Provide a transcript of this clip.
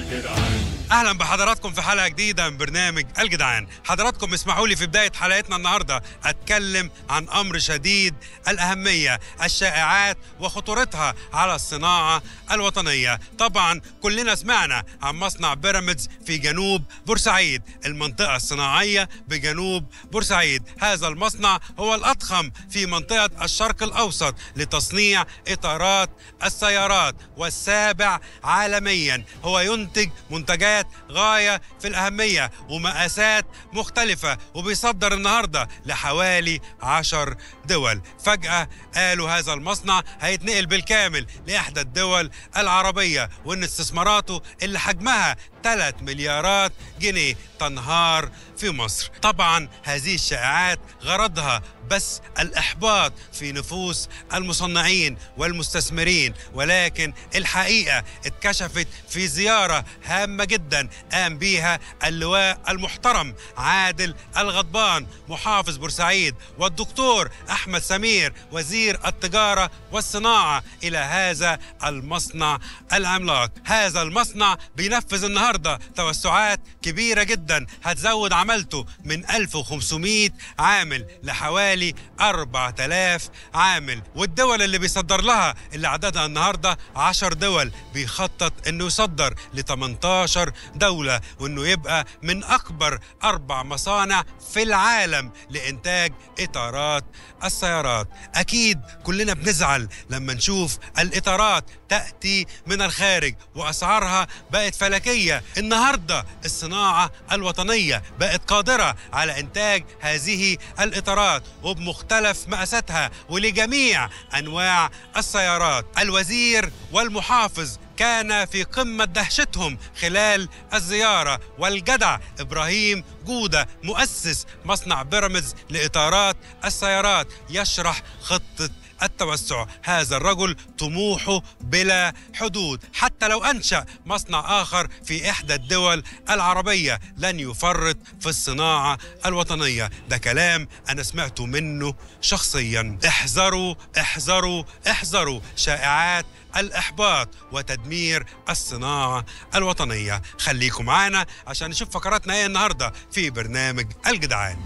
الجدعان. اهلا بحضراتكم في حلقه جديده من برنامج الجدعان. حضراتكم اسمحوا لي في بدايه حلقتنا النهارده اتكلم عن امر شديد الاهميه، الشائعات وخطورتها على الصناعه الوطنيه. طبعا كلنا سمعنا عن مصنع بيراميدز في جنوب بورسعيد، المنطقه الصناعيه بجنوب بورسعيد. هذا المصنع هو الاضخم في منطقه الشرق الاوسط لتصنيع اطارات السيارات، والسابع عالميا. هو ينتج منتجات غاية في الأهمية ومقاسات مختلفة، وبيصدر النهاردة لحوالي 10 دول. فجأة قالوا هذا المصنع هيتنقل بالكامل لإحدى الدول العربية، وإن استثماراته اللي حجمها 3 مليارات جنيه تنهار في مصر. طبعا هذه الشائعات غرضها بس الإحباط في نفوس المصنعين والمستثمرين، ولكن الحقيقة اتكشفت في زيارة هامة جدا قام بيها اللواء المحترم عادل الغضبان محافظ بورسعيد والدكتور احمد سمير وزير التجارة والصناعة الى هذا المصنع العملاق. هذا المصنع بينفذ النهاردة توسعات كبيرة جدا هتزود عملته من 1500 عامل لحوالي 4000 عامل، والدول اللي بيصدر لها اللي عددها النهاردة 10 دول بيخطط انه يصدر ل 18 دولة، وانه يبقى من اكبر 4 مصانع في العالم لانتاج اطارات السيارات. اكيد كلنا بنزعل لما نشوف الاطارات تاتي من الخارج واسعارها بقت فلكية. النهاردة الصناعة الوطنية بقت قادرة على انتاج هذه الاطارات وبمختلف مقاساتها ولجميع انواع السيارات. الوزير والمحافظ كان في قمة دهشتهم خلال الزيارة، والجدع إبراهيم جودة مؤسس مصنع بيراميدز لإطارات السيارات يشرح خطة التوسع. هذا الرجل طموحه بلا حدود، حتى لو أنشأ مصنع آخر في إحدى الدول العربية لن يفرط في الصناعة الوطنية. ده كلام أنا سمعته منه شخصيا. احذروا احذروا احذروا شائعات الإحباط وتدمير الصناعة الوطنية. خليكم معانا عشان نشوف فقراتنا ايه النهاردة في برنامج الجدعان.